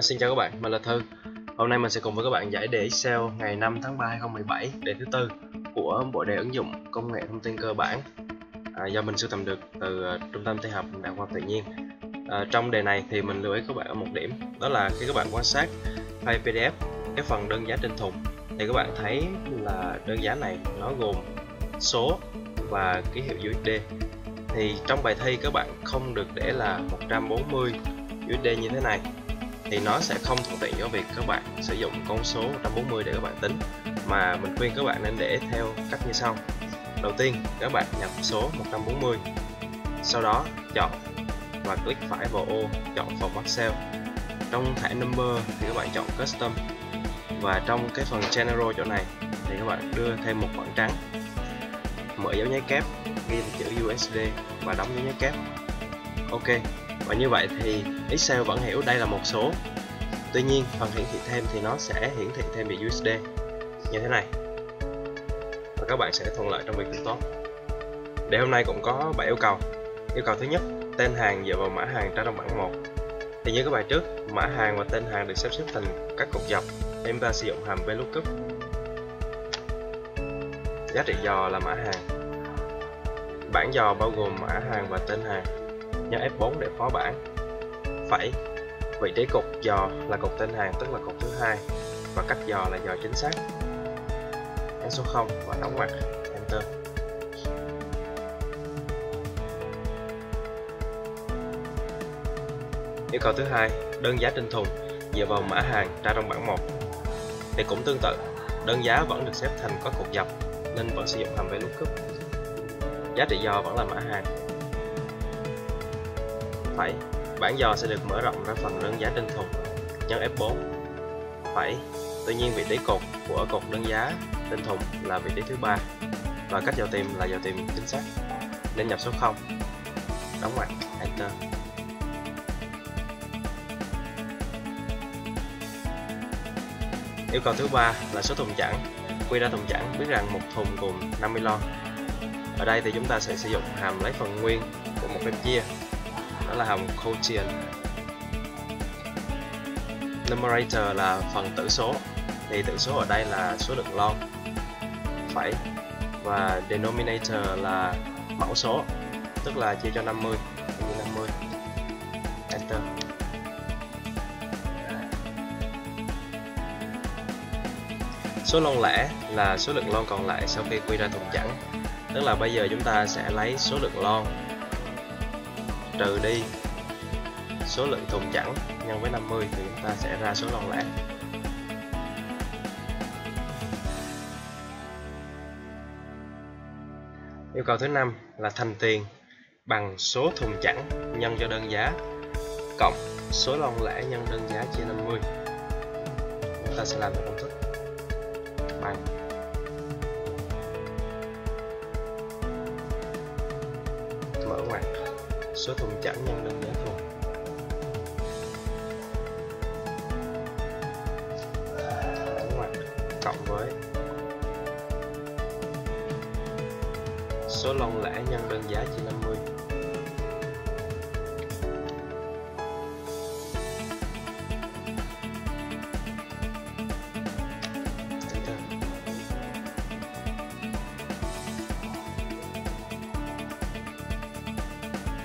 Xin chào các bạn, mình là Thư. Hôm nay mình sẽ cùng với các bạn giải đề Excel ngày 5 tháng 3 2017, đề thứ tư của bộ đề ứng dụng công nghệ thông tin cơ bản do mình sưu tầm được từ Trung tâm Tin học Đại học Khoa học Tự nhiên. Trong đề này thì mình lưu ý các bạn ở một điểm, đó là khi các bạn quan sát file PDF, cái phần đơn giá trên thùng thì các bạn thấy là đơn giá này nó gồm số và ký hiệu USD. Thì trong bài thi các bạn không được để là 140 USD như thế này, thì nó sẽ không thuận tiện cho việc các bạn sử dụng con số 140 để các bạn tính, mà mình khuyên các bạn nên để theo cách như sau. Đầu tiên các bạn nhập số 140, sau đó chọn và click phải vào ô chọn phòng Excel. Trong thẻ number thì các bạn chọn custom, và trong cái phần general chỗ này thì các bạn đưa thêm một khoảng trắng, mở dấu nháy kép, ghi chữ USD và đóng dấu nháy kép. Ok, và như vậy thì Excel vẫn hiểu đây là một số, tuy nhiên phần hiển thị thêm thì nó sẽ hiển thị thêm về USD như thế này, và các bạn sẽ thuận lợi trong việc tính toán. Đề hôm nay cũng có 7 yêu cầu. Yêu cầu thứ nhất, tên hàng dựa vào mã hàng tra trong bảng 1. Thì như các bài trước, mã hàng và tên hàng được sắp xếp thành các cột dọc, nên chúng ta sử dụng hàm VLOOKUP. Giá trị dò là mã hàng. Bảng dò bao gồm mã hàng và tên hàng, nhấn F4 để phó bảng. Phẩy. Vị trí cột dò là cột tên hàng, tức là cột thứ hai, và cách dò là dò chính xác. Nhấn số 0 và đóng ngoặc, Enter. Yêu cầu thứ hai, đơn giá trên thùng dựa vào mã hàng tra trong bảng 1. Thì cũng tương tự, đơn giá vẫn được xếp thành các cột dọc nên vẫn sử dụng hàm VLOOKUP. Giá trị dò vẫn là mã hàng. Phẩy. Bảng dò sẽ được mở rộng ra phần đơn giá trên thùng, nhấn F4. Phẩy. Tuy nhiên vị trí cột của cột đơn giá trên thùng là vị trí thứ 3, và cách dò tìm là dò tìm chính xác nên nhập số 0, đóng ngoặc, Enter. Yêu cầu thứ 3 là số thùng chẵn. Quy ra thùng chẵn, biết rằng một thùng gồm 50 lon. Ở đây thì chúng ta sẽ sử dụng hàm lấy phần nguyên của một phép chia, đó là hàm QUOTIENT. Numerator là phần tử số, thì tử số ở đây là số lượng lon. Phẩy. Và denominator là mẫu số, tức là chia cho 50, như 50. Enter. Số lon lẻ là số lượng lon còn lại sau khi quy ra thùng chẵn, tức là bây giờ chúng ta sẽ lấy số lượng lon trừ đi số lượng thùng chẵn nhân với 50, thì chúng ta sẽ ra số lon lẻ. Yêu cầu thứ 5 là thành tiền bằng số thùng chẵn nhân cho đơn giá cộng số lon lẻ nhân đơn giá chia 50. Chúng ta sẽ làm theo công thức bằng. Mở ngoặc, số thùng chẵn nhân đơn giá thùng. Đóng ngoặc, cộng với số lon lẻ nhân đơn giá chia 50.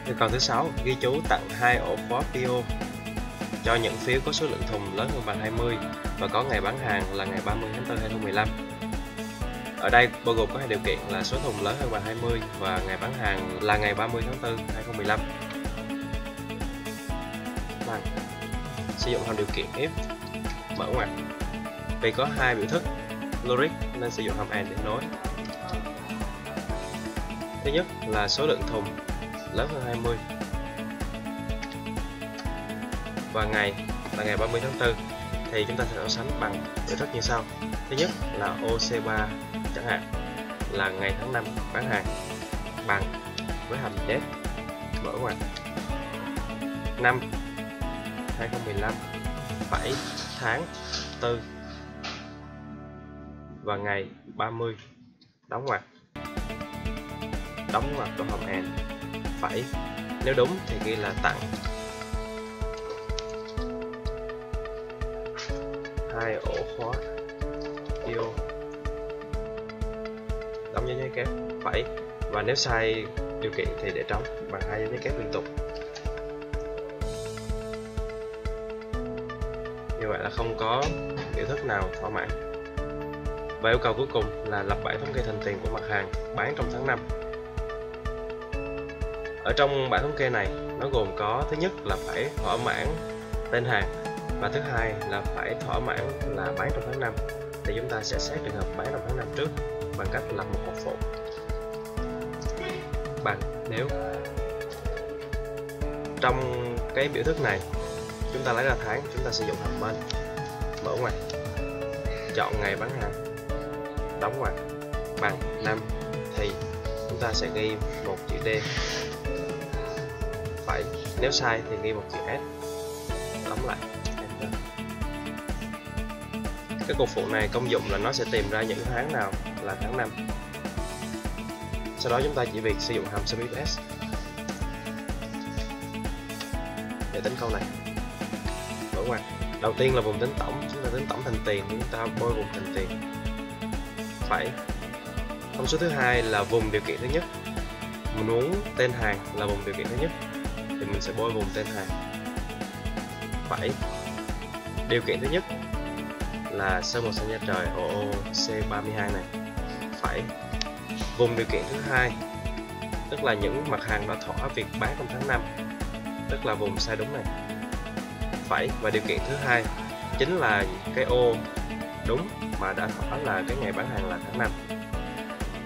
Yêu cầu thứ 6, ghi chú tặng 2 ổ khóa PO cho những phiếu có số lượng thùng lớn hơn bằng 20 và có ngày bán hàng là ngày 30 tháng 4 2015. Ở đây bao gồm có hai điều kiện là số thùng lớn hơn bằng 20 và ngày bán hàng là ngày 30 tháng 4 2015. Sử dụng hàm điều kiện if, mở ngoặc. Vì có hai biểu thức logic nên sử dụng hàm AND để nối. Thứ nhất là số lượng thùng lớn hơn 20 và ngày là ngày 30 tháng 4 thì chúng ta sẽ so sánh bằng biểu thức như sau. Thứ nhất là OC3 chẳng hạn là ngày tháng 5 bán hàng bằng với hàm DATE, mở ngoặc, 5 2015 7 tháng 4 và ngày 30, đóng ngoặc, vào hàm AND. Phẩy. Nếu đúng thì ghi là tặng hai ổ khóa IO đóng dấu nháy kép phẩy, và nếu sai điều kiện thì để trống bằng hai dấu nháy kép liên tục. Như vậy là không có biểu thức nào thỏa mãn. Và yêu cầu cuối cùng là lập bảng thống kê thành tiền của mặt hàng bán trong tháng 5. Ở trong bảng thống kê này, nó gồm có thứ nhất là phải thỏa mãn tên hàng, và thứ hai là phải thỏa mãn là bán trong tháng 5. Thì chúng ta sẽ xét trường hợp bán trong tháng 5 trước bằng cách lập một hộp phụ bằng nếu. Trong cái biểu thức này, chúng ta lấy ra tháng, chúng ta sử dụng hàm bên, mở ngoặc, chọn ngày bán hàng, đóng ngoặc, bằng năm, thì chúng ta sẽ ghi một chữ D phẩy, nếu sai thì ghi một chữ S, đóng lại. Cái cột phụ này công dụng là nó sẽ tìm ra những tháng nào là tháng 5. Sau đó chúng ta chỉ việc sử dụng hàm SUMIFS để tính câu này. Mở ngoặc, đầu tiên là vùng tính tổng, chúng ta tính tổng thành tiền, chúng ta bôi vùng thành tiền phẩy. Thông số thứ hai là vùng điều kiện thứ nhất, mình muốn tên hàng là vùng điều kiện thứ nhất thì mình sẽ bôi vùng tên hàng phẩy. Điều kiện thứ nhất là sơ một xanh da trời ô C32 này phẩy. Vùng điều kiện thứ hai tức là những mặt hàng đã thỏa việc bán trong tháng 5, tức là vùng sai đúng này phẩy. Và điều kiện thứ hai chính là cái ô đúng mà đã thỏa là cái ngày bán hàng là tháng 5,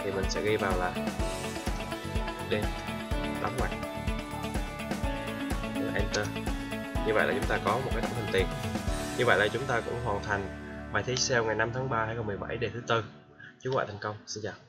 thì mình sẽ ghi vào là DATE, đóng ngoặc, Enter. Như vậy là chúng ta có một cái tổng thành tiền. Như vậy là chúng ta cũng hoàn thành bài thí SEO ngày 5 tháng 3 2017 đề thứ 4. Chúc các bạn thành công. Xin chào.